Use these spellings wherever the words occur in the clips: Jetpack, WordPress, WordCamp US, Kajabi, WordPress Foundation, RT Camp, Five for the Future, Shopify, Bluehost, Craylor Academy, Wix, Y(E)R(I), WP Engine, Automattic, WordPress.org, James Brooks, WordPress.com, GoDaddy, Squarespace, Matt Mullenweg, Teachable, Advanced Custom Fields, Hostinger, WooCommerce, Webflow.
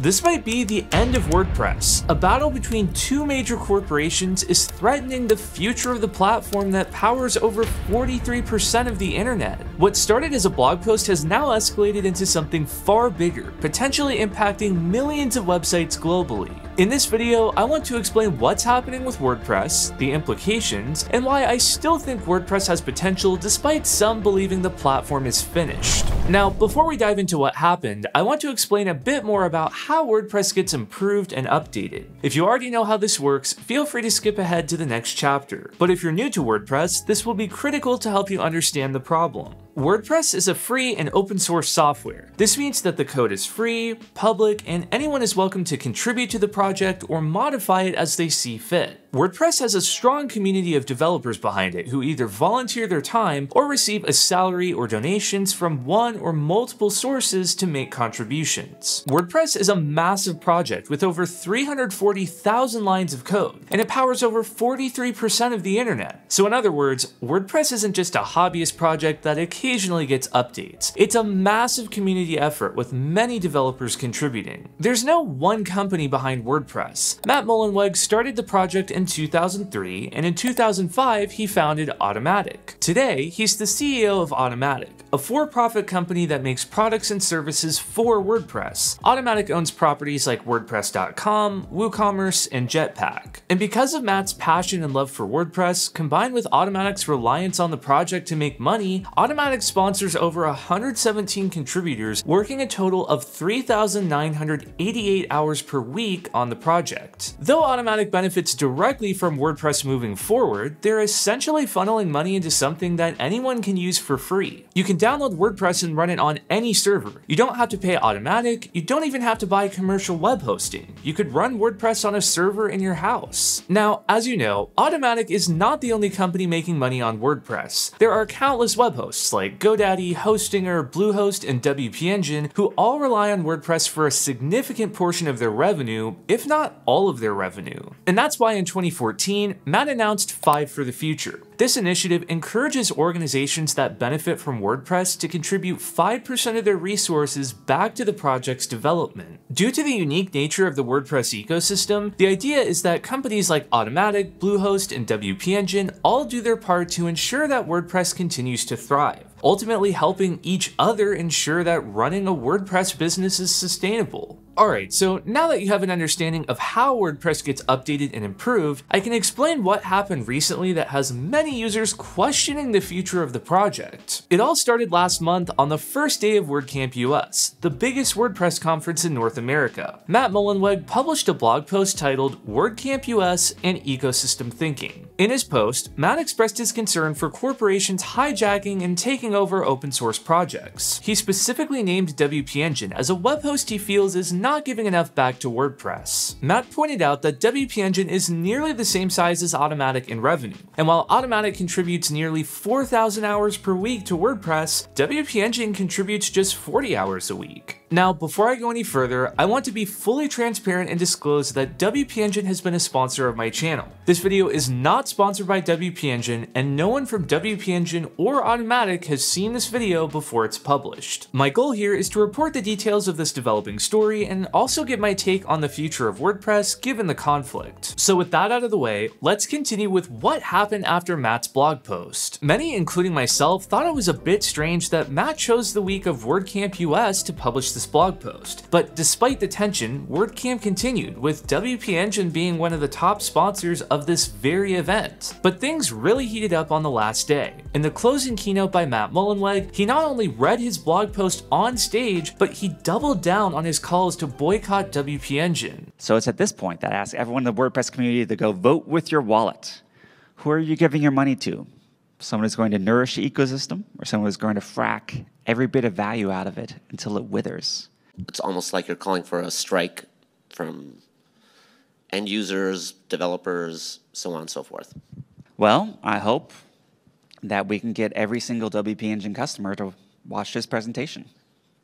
This might be the end of WordPress. A battle between two major corporations is threatening the future of the platform that powers over 43% of the internet. What started as a blog post has now escalated into something far bigger, potentially impacting millions of websites globally. In this video, I want to explain what's happening with WordPress, the implications, and why I still think WordPress has potential despite some believing the platform is finished. Now, before we dive into what happened, I want to explain a bit more about how WordPress gets improved and updated. If you already know how this works, feel free to skip ahead to the next chapter. But if you're new to WordPress, this will be critical to help you understand the problem. WordPress is a free and open source software. This means that the code is free, public, and anyone is welcome to contribute to the project or modify it as they see fit. WordPress has a strong community of developers behind it who either volunteer their time or receive a salary or donations from one or multiple sources to make contributions. WordPress is a massive project with over 340,000 lines of code, and it powers over 43% of the internet. So in other words, WordPress isn't just a hobbyist project that occasionally gets updates. It's a massive community effort with many developers contributing. There's no one company behind WordPress. Matt Mullenweg started the project in 2003, and in 2005, he founded Automattic. Today, he's the CEO of Automattic, a for-profit company that makes products and services for WordPress. Automattic owns properties like WordPress.com, WooCommerce, and Jetpack. And because of Matt's passion and love for WordPress, combined with Automattic's reliance on the project to make money, Automattic sponsors over 117 contributors, working a total of 3,988 hours per week on the project. Though Automattic benefits directly from WordPress moving forward, they're essentially funneling money into something that anyone can use for free. You can download WordPress and run it on any server. You don't have to pay Automattic, you don't even have to buy commercial web hosting. You could run WordPress on a server in your house. Now, as you know, Automattic is not the only company making money on WordPress. There are countless web hosts like GoDaddy, Hostinger, Bluehost, and WP Engine who all rely on WordPress for a significant portion of their revenue, if not all of their revenue. And that's why in 2014, Matt announced Five for the Future. This initiative encourages organizations that benefit from WordPress to contribute 5% of their resources back to the project's development. Due to the unique nature of the WordPress ecosystem, the idea is that companies like Automattic, Bluehost, and WP Engine all do their part to ensure that WordPress continues to thrive, ultimately helping each other ensure that running a WordPress business is sustainable. Alright, so now that you have an understanding of how WordPress gets updated and improved, I can explain what happened recently that has many users questioning the future of the project. It all started last month on the first day of WordCamp US, the biggest WordPress conference in North America. Matt Mullenweg published a blog post titled WordCamp US and Ecosystem Thinking. In his post, Matt expressed his concern for corporations hijacking and taking over open source projects. He specifically named WP Engine as a web host he feels is not giving enough back to WordPress. Matt pointed out that WP Engine is nearly the same size as Automattic in revenue, and while Automattic contributes nearly 4,000 hours per week to WordPress, WP Engine contributes just 40 hours a week. Now, before I go any further, I want to be fully transparent and disclose that WP Engine has been a sponsor of my channel. This video is not sponsored by WP Engine, and no one from WP Engine or Automattic has seen this video before it's published. My goal here is to report the details of this developing story and also give my take on the future of WordPress given the conflict. So with that out of the way, let's continue with what happened after Matt's blog post. Many, including myself, thought it was a bit strange that Matt chose the week of WordCamp US to publish this blog post. But despite the tension, WordCamp continued, with WP Engine being one of the top sponsors of this very event. But things really heated up on the last day. In the closing keynote by Matt Mullenweg, he not only read his blog post on stage, but he doubled down on his calls to boycott WP Engine. So it's at this point that I ask everyone in the WordPress community to go vote with your wallet. Who are you giving your money to? Someone who's going to nourish the ecosystem, or someone who's going to frack every bit of value out of it until it withers? It's almost like you're calling for a strike from end users, developers, so on and so forth. Well, I hope that we can get every single WP Engine customer to watch this presentation,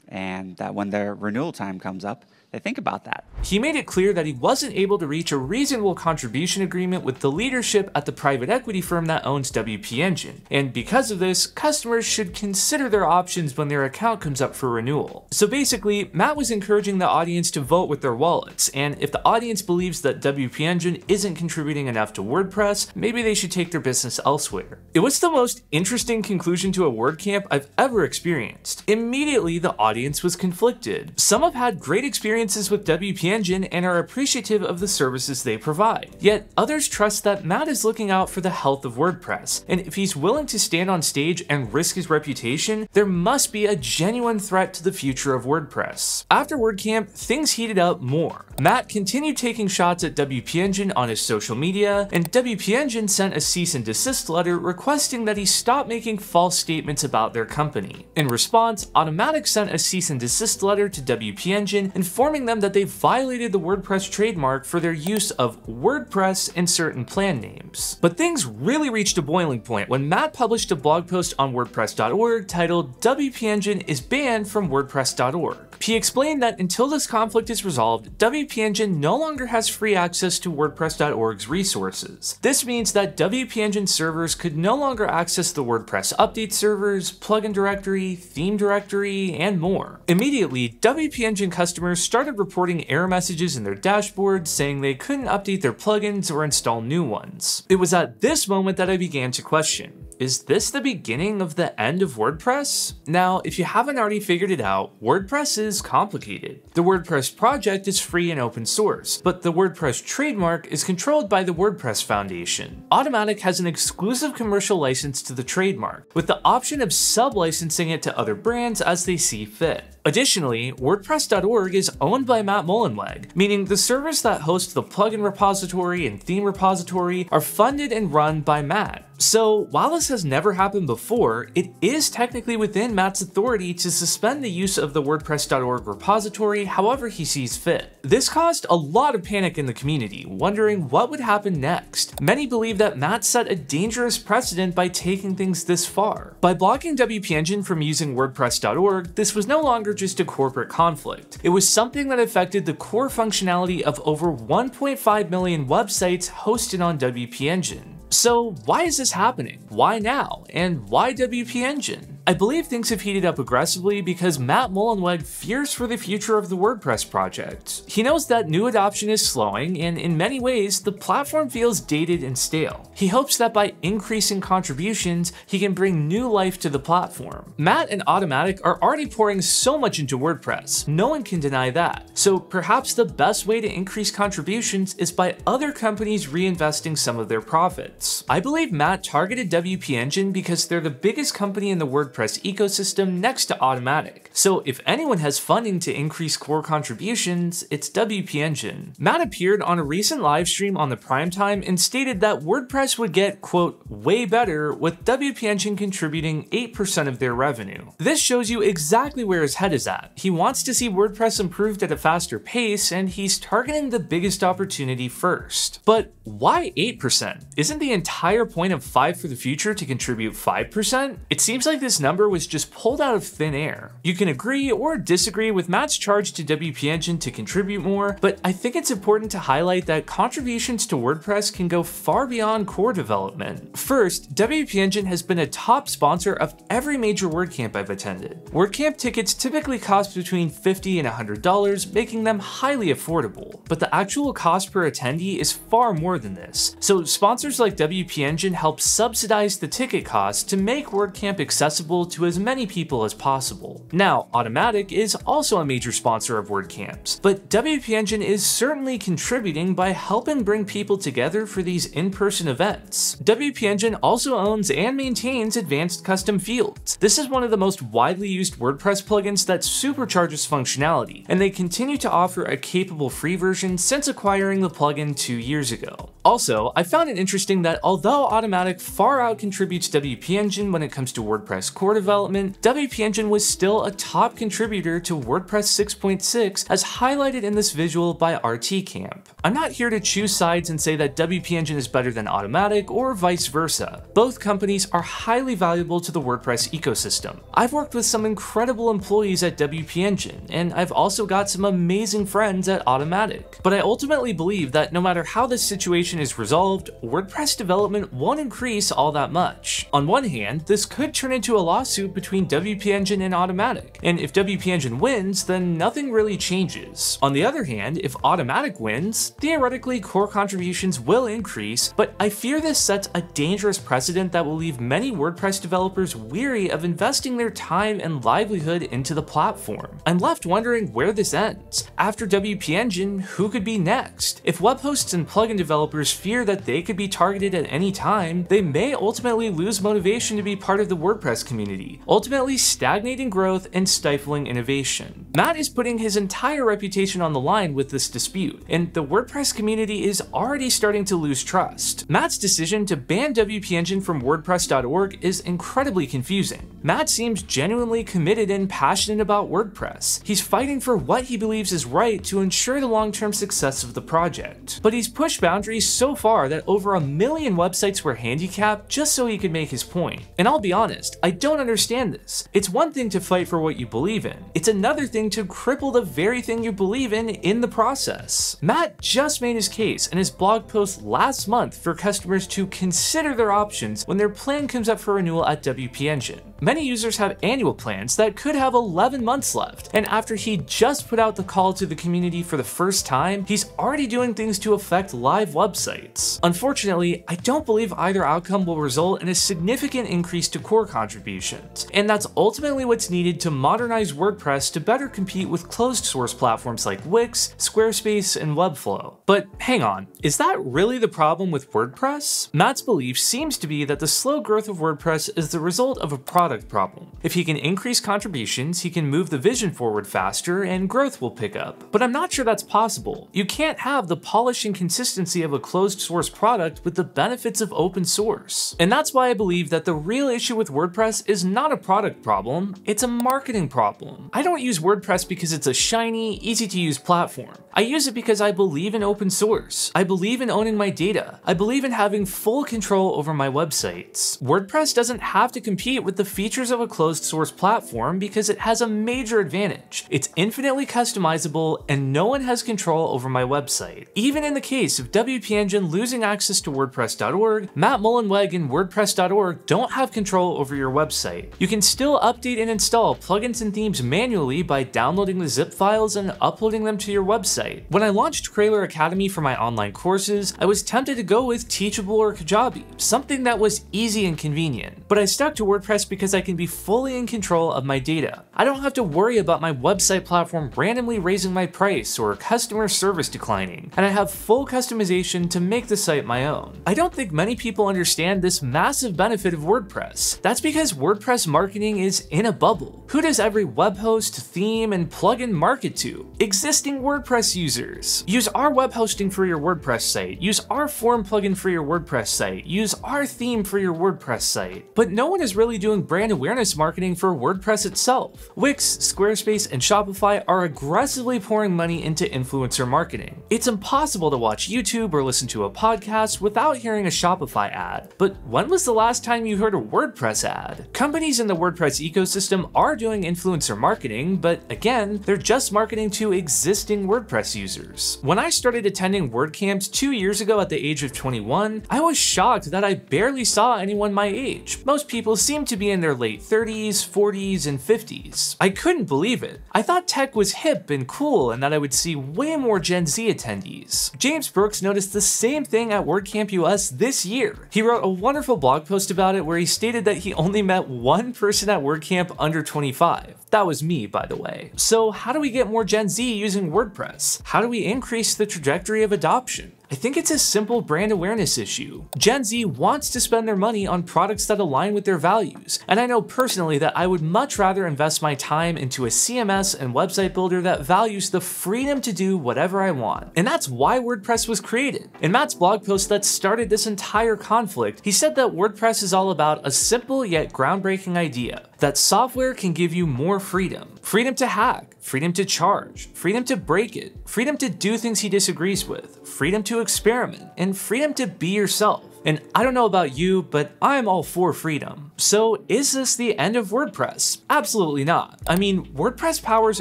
and that when their renewal time comes up, they think about that. He made it clear that he wasn't able to reach a reasonable contribution agreement with the leadership at the private equity firm that owns WP Engine. And because of this, customers should consider their options when their account comes up for renewal. So basically, Matt was encouraging the audience to vote with their wallets. And if the audience believes that WP Engine isn't contributing enough to WordPress, maybe they should take their business elsewhere. It was the most interesting conclusion to a WordCamp I've ever experienced. Immediately, the audience was conflicted. Some have had great experiences with WP Engine and are appreciative of the services they provide. Yet others trust that Matt is looking out for the health of WordPress, and if he's willing to stand on stage and risk his reputation, there must be a genuine threat to the future of WordPress. After WordCamp, things heated up more. Matt continued taking shots at WP Engine on his social media, and WP Engine sent a cease and desist letter requesting that he stop making false statements about their company. In response, Automattic sent a cease and desist letter to WP Engine informing them that they violated the WordPress trademark for their use of WordPress and certain plan names. But things really reached a boiling point when Matt published a blog post on WordPress.org titled WP Engine is banned from WordPress.org. He explained that until this conflict is resolved, WP Engine no longer has free access to WordPress.org's resources. This means that WP Engine servers could no longer access the WordPress update servers, plugin directory, theme directory, and more. Immediately, WP Engine customers started reporting error messages in their dashboard saying they couldn't update their plugins or install new ones. It was at this moment that I began to question. Is this the beginning of the end of WordPress? Now, if you haven't already figured it out, WordPress is complicated. The WordPress project is free and open source, but the WordPress trademark is controlled by the WordPress Foundation. Automattic has an exclusive commercial license to the trademark, with the option of sub-licensing it to other brands as they see fit. Additionally, WordPress.org is owned by Matt Mullenweg, meaning the servers that host the plugin repository and theme repository are funded and run by Matt. So while this has never happened before, it is technically within Matt's authority to suspend the use of the WordPress.org repository however he sees fit. This caused a lot of panic in the community, wondering what would happen next. Many believe that Matt set a dangerous precedent by taking things this far. By blocking WP Engine from using WordPress.org, this was no longer just a corporate conflict. It was something that affected the core functionality of over 1.5 million websites hosted on WP Engine. So why is this happening? Why now? And why WP Engine? I believe things have heated up aggressively because Matt Mullenweg fears for the future of the WordPress project. He knows that new adoption is slowing, and in many ways, the platform feels dated and stale. He hopes that by increasing contributions, he can bring new life to the platform. Matt and Automattic are already pouring so much into WordPress. No one can deny that. So perhaps the best way to increase contributions is by other companies reinvesting some of their profits. I believe Matt targeted WP Engine because they're the biggest company in the WordPress ecosystem next to Automattic. So if anyone has funding to increase core contributions, it's WP Engine. Matt appeared on a recent live stream on the primetime and stated that WordPress would get, quote, way better with WP Engine contributing 8% of their revenue. This shows you exactly where his head is at. He wants to see WordPress improved at a faster pace, and he's targeting the biggest opportunity first. But why 8%? Isn't the entire point of 5 for the Future to contribute 5%? It seems like this number was just pulled out of thin air. You can agree or disagree with Matt's charge to WP Engine to contribute more, but I think it's important to highlight that contributions to WordPress can go far beyond core development. First, WP Engine has been a top sponsor of every major WordCamp I've attended. WordCamp tickets typically cost between $50 and $100, making them highly affordable. But the actual cost per attendee is far more than this, so sponsors like WP Engine help subsidize the ticket costs to make WordCamp accessible to as many people as possible. Now, Automattic is also a major sponsor of WordCamps, but WP Engine is certainly contributing by helping bring people together for these in-person events. WP Engine also owns and maintains Advanced Custom Fields. This is one of the most widely used WordPress plugins that supercharges functionality, and they continue to offer a capable free version since acquiring the plugin 2 years ago. Also, I found it interesting that although Automattic far out contributes WP Engine when it comes to WordPress core development, WP Engine was still a top contributor to WordPress 6.6 as highlighted in this visual by RT Camp. I'm not here to choose sides and say that WP Engine is better than Automattic or vice versa. Both companies are highly valuable to the WordPress ecosystem. I've worked with some incredible employees at WP Engine, and I've also got some amazing friends at Automattic. But I ultimately believe that no matter how this situation is resolved, WordPress development won't increase all that much. On one hand, this could turn into a lawsuit between WP Engine and Automattic, and if WP Engine wins, then nothing really changes. On the other hand, if Automattic wins, theoretically core contributions will increase, but I fear this sets a dangerous precedent that will leave many WordPress developers weary of investing their time and livelihood into the platform. I'm left wondering where this ends. After WP Engine, who could be next? If web hosts and plugin developers fear that they could be targeted at any time, they may ultimately lose motivation to be part of the WordPress community, ultimately stagnating growth and stifling innovation. Matt is putting his entire reputation on the line with this dispute, and the WordPress community is already starting to lose trust. Matt's decision to ban WP Engine from WordPress.org is incredibly confusing. Matt seems genuinely committed and passionate about WordPress. He's fighting for what he believes is right to ensure the long-term success of the project, but he's pushed boundaries so far that over 1 million websites were handicapped just so he could make his point. And I'll be honest, I don't understand this. It's one thing to fight for what you believe in. It's another thing to cripple the very thing you believe in the process. Matt just made his case in his blog post last month for customers to consider their options when their plan comes up for renewal at WP Engine. Many users have annual plans that could have 11 months left, and after he just put out the call to the community for the first time, he's already doing things to affect live websites. Unfortunately, I don't believe either outcome will result in a significant increase to core contributions, and that's ultimately what's needed to modernize WordPress to better compete with closed source platforms like Wix, Squarespace, and Webflow. But hang on, is that really the problem with WordPress? Matt's belief seems to be that the slow growth of WordPress is the result of a product problem. If he can increase contributions, he can move the vision forward faster and growth will pick up. But I'm not sure that's possible. You can't have the polish and consistency of a closed source product with the benefits of open source. And that's why I believe that the real issue with WordPress is not a product problem, it's a marketing problem. I don't use WordPress because it's a shiny, easy to use platform. I use it because I believe in open source. I believe in owning my data. I believe in having full control over my websites. WordPress doesn't have to compete with the features of a closed source platform because it has a major advantage. It's infinitely customizable and no one has control over my website. Even in the case of WP Engine losing access to WordPress.org, Matt Mullenweg and WordPress.org don't have control over your website. You can still update and install plugins and themes manually by downloading the zip files and uploading them to your website. When I launched Craylor Academy for my online courses, I was tempted to go with Teachable or Kajabi, something that was easy and convenient. But I stuck to WordPress because I can be fully in control of my data. I don't have to worry about my website platform randomly raising my price or customer service declining, and I have full customization to make the site my own. I don't think many people understand this massive benefit of WordPress. That's because WordPress marketing is in a bubble. Who does every web host, theme, and plugin market to? Existing WordPress users. Use our web hosting for your WordPress site. Use our form plugin for your WordPress site. Use our theme for your WordPress site. But no one is really doing brand awareness marketing for WordPress itself. Wix, Squarespace, and Shopify are aggressively pouring money into influencer marketing. It's impossible to watch YouTube or listen to a podcast without hearing a Shopify ad. But when was the last time you heard a WordPress ad? Companies in the WordPress ecosystem are doing influencer marketing, but again, they're just marketing to existing WordPress users. When I started attending WordCamps 2 years ago at the age of 21, I was shocked that I barely saw anyone my age. Most people seemed to be in their late 30s, 40s, and 50s. I couldn't believe it. I thought tech was hip and cool and that I would see way more Gen Z attendees. James Brooks noticed the same thing at WordCamp US this year. He wrote a wonderful blog post about it where he stated that he only met one person at WordCamp under 25. That was me, by the way. So how do we get more Gen Z using WordPress? How do we increase the trajectory of adoption? I think it's a simple brand awareness issue. Gen Z wants to spend their money on products that align with their values. And I know personally that I would much rather invest my time into a CMS and website builder that values the freedom to do whatever I want. And that's why WordPress was created. In Matt's blog post that started this entire conflict, he said that WordPress is all about a simple yet groundbreaking idea, that software can give you more freedom. Freedom to hack, freedom to charge, freedom to break it, freedom to do things he disagrees with, freedom to experiment, and freedom to be yourself. And I don't know about you, but I'm all for freedom. So is this the end of WordPress? Absolutely not. I mean, WordPress powers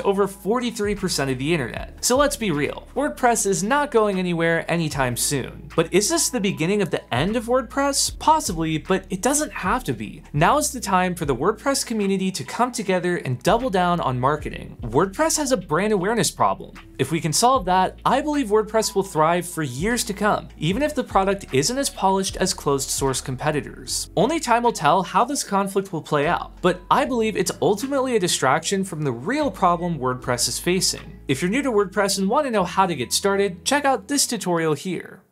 over 43% of the internet. So let's be real, WordPress is not going anywhere anytime soon. But is this the beginning of the end of WordPress? Possibly, but it doesn't have to be. Now is the time for the WordPress community to come together and double down on marketing. WordPress has a brand awareness problem. If we can solve that, I believe WordPress will thrive for years to come, even if the product isn't as polished as closed source competitors. Only time will tell how this conflict will play out, but I believe it's ultimately a distraction from the real problem WordPress is facing. If you're new to WordPress and want to know how to get started, check out this tutorial here.